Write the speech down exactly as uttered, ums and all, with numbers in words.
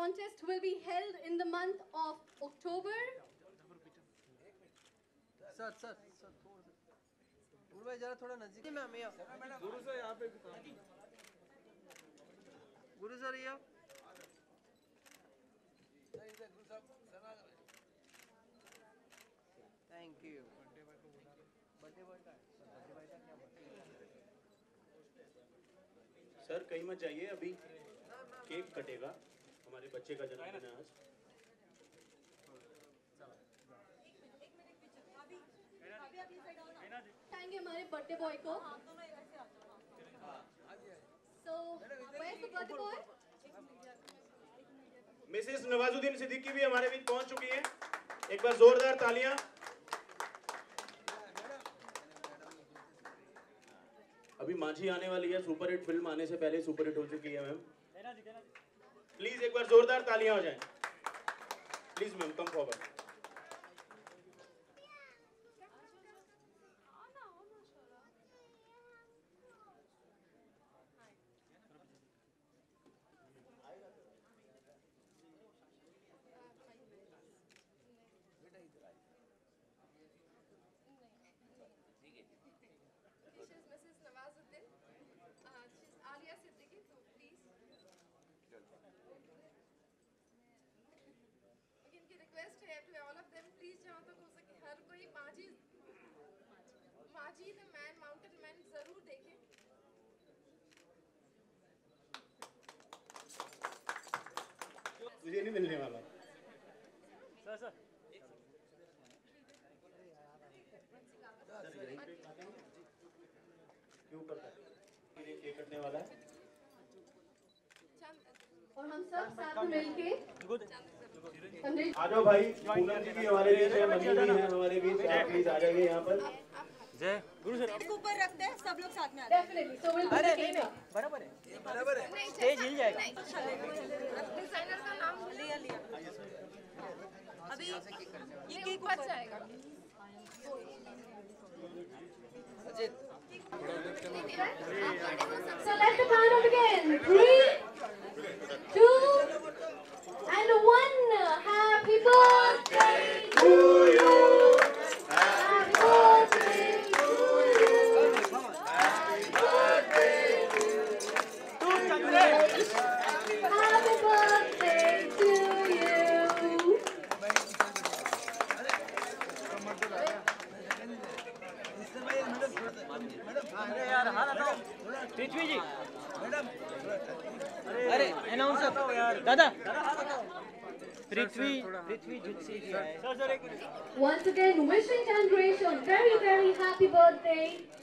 contest will be held in the month of October. Sir, sir, sir. गुरु भाई जरा थोड़ा नजदीक में हमें आओ। गुरु सर यहाँ पे गुरु सर ये थैंक यू। बर्थडे बॉय का बर्थडे बॉय का क्या बर्थडे सर कहीं मत जाइए अभी केक कटेगा हमारे बच्चे का जन्मदिन है आज। थैंक यू हमारे बर्थडे बॉय को। So where is the birthday boy? Mrs Nawazuddin Siddiqui भी हमारे बीच पहुंच चुकी हैं। एक बार जोरदार तालियां। अभी माझी आने वाली है, सुपर हिट फिल्म आने से पहले सुपर हिट हो चुकी है मैम। प्लीज एक बार जोरदार तालियां हो जाएं। Please ma'am come forward. Manjhi the man mountain man जरूर देखें। मुझे नहीं मिलने वाला। सर सर क्यों करता है ये कटने वाला है और हम सब साथ मिलके आ जाओ भाई। पूनम जी भी हमारे बीच है, मनीष जी हैं हमारे बीच, प्लीज आ जाइए यहाँ पर। गुरु सर इसको ऊपर रखते हैं सब लोग साथ में आते हैं। डेफिनेटली सो विल अरे नहीं नहीं बराबर है बराबर है स्टेज हिल जाएगा। डिजाइनर का नाम लिया लिया अभी ये केक बच जाएगा। Ajit so let the count again three two and one happy birthday to you. अरे अनाउंसर यार दादा पृथ्वी पृथ्वी जुत्सी जी आए। Once again wishing Tanvir Shahon very very happy birthday.